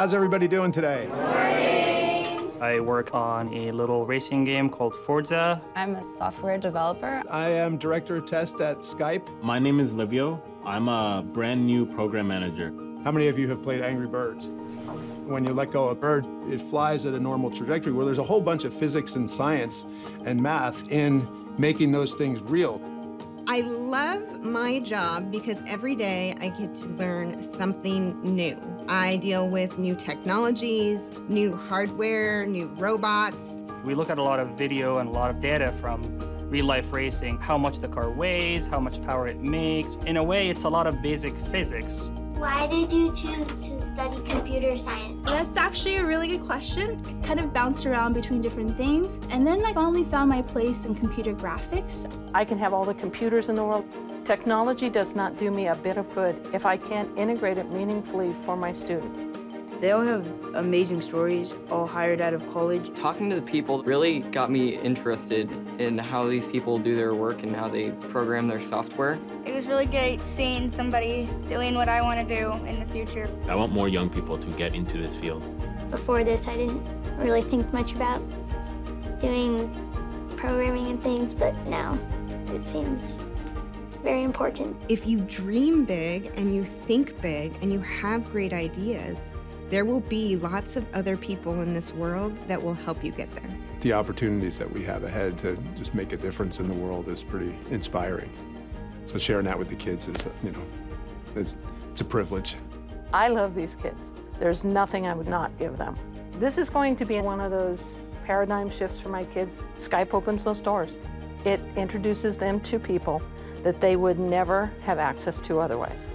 How's everybody doing today? Morning. I work on a little racing game called Forza. I'm a software developer. I am director of test at Skype. My name is Livio. I'm a brand new program manager. How many of you have played Angry Birds? When you let go of a bird, it flies at a normal trajectory where there's a whole bunch of physics and science and math in making those things real. I love my job because every day I get to learn something new. I deal with new technologies, new hardware, new robots. We look at a lot of video and a lot of data from real-life racing, how much the car weighs, how much power it makes. In a way, it's a lot of basic physics. Why did you choose to study computer science? That's actually a really good question. I kind of bounced around between different things, and then I finally found my place in computer graphics. I can have all the computers in the world. Technology does not do me a bit of good if I can't integrate it meaningfully for my students. They all have amazing stories, all hired out of college. Talking to the people really got me interested in how these people do their work and how they program their software. It was really great seeing somebody doing what I want to do in the future. I want more young people to get into this field. Before this, I didn't really think much about doing programming and things, but now it seems very important. If you dream big and you think big and you have great ideas, there will be lots of other people in this world that will help you get there. The opportunities that we have ahead to just make a difference in the world is pretty inspiring. So sharing that with the kids is, you know, it's a privilege. I love these kids. There's nothing I would not give them. This is going to be one of those paradigm shifts for my kids. Skype opens those doors. It introduces them to people that they would never have access to otherwise.